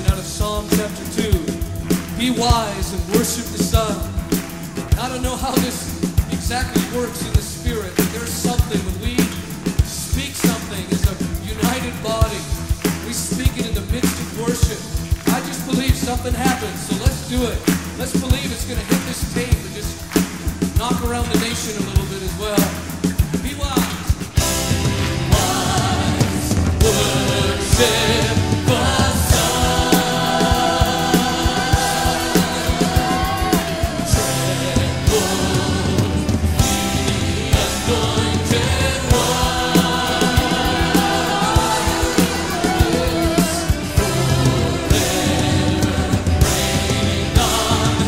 lesson out of Psalm chapter 2. Be wise and worship the Son. I don't know how this exactly works in the Spirit, but there's something when we speak something as a united body. We speak it in the midst of worship. I just believe something happens, so let's do it. Let's believe it's going to hit this tape and just knock around the nation a little bit as well. Be wise. Worship the Son. Tremble, the Anointed One, forever reigning on His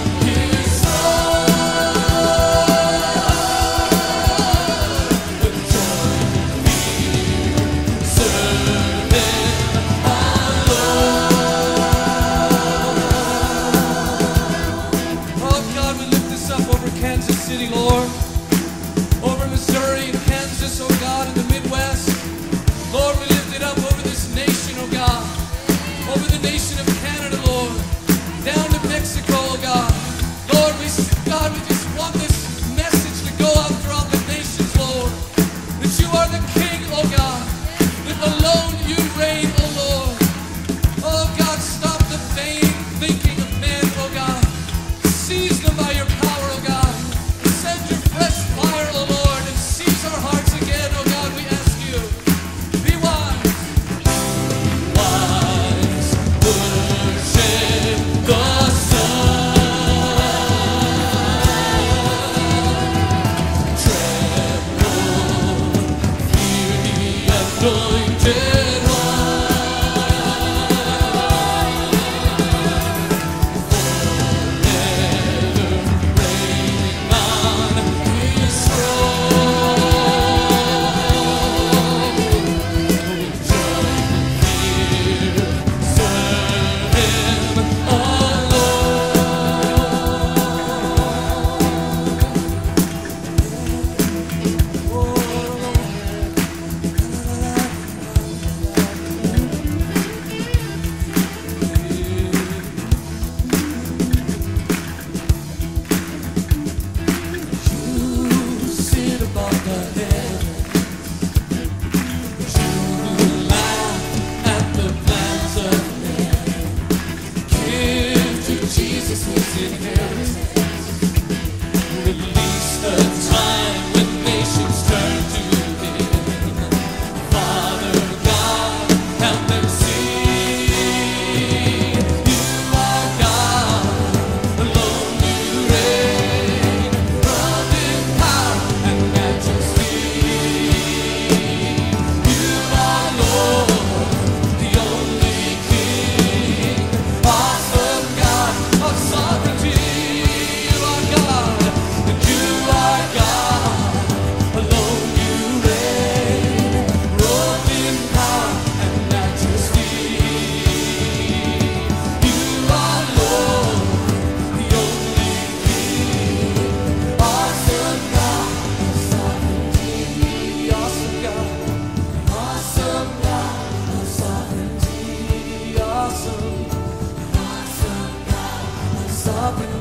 throne. With joy we serve. Lord, over Missouri and Kansas, oh God, in the Midwest. Lord, we lift it up over this nation, oh God, over the nation of Canada, Lord, down to Mexico, oh God. Lord, God, we just want this message to go out throughout the nations, Lord, that you are the King, oh God, that alone you reign, oh Lord. Oh God, stop the vain thinking of men, oh God. Seize them by your power. Awesome God, awesome God, awesome.